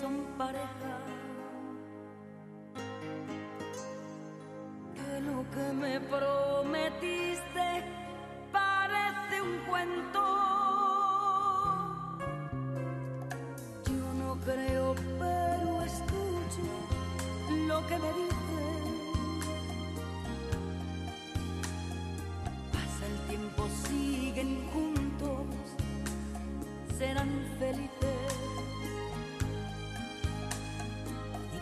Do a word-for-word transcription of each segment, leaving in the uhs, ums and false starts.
son pareja. Que lo que me prometiste parece un cuento. Yo no creo, pero escucho lo que me dicen. Pasa el tiempo, siguen juntos, serán felices.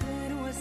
Pero es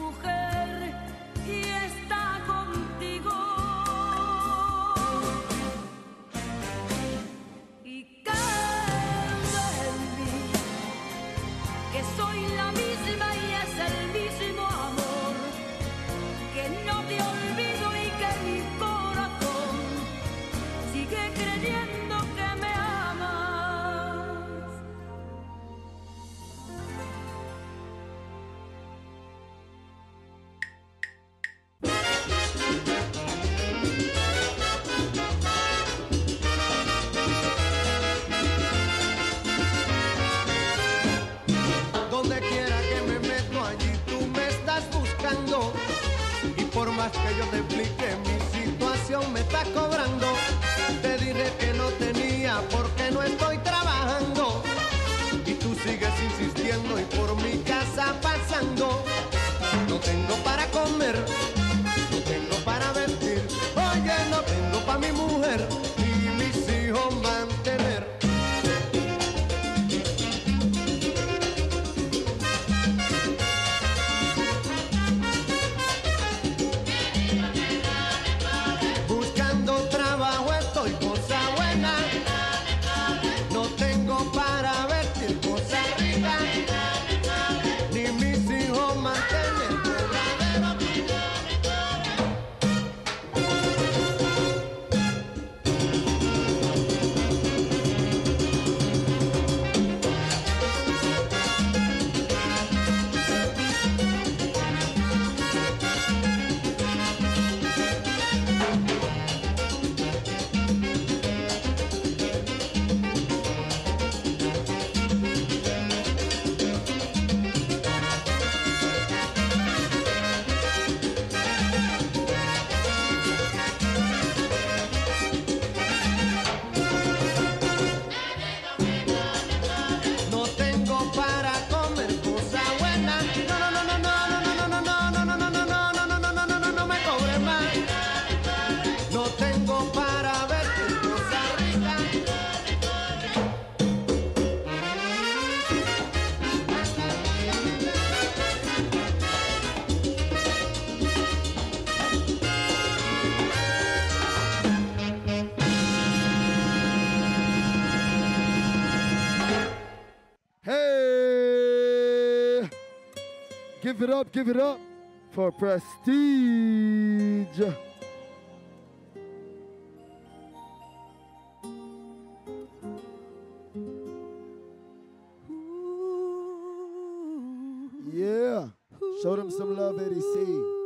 mujer y está contigo. Y caigo en mí, que soy la misma y es el mismo amor, que no te olvido y que mi corazón sigue creyendo que me amas. Por más que yo te explique, mi situación me está cobrando. Te dije que no tenía porque no estoy trabajando. Y tú sigues insistiendo y por mi casa pasando. No tengo para comer, no tengo para vestir. Oye, no tengo para mi mujer y mis hijos mantener. Give it up, give it up for Prestige. Ooh. Yeah, show them some love, Eddie C.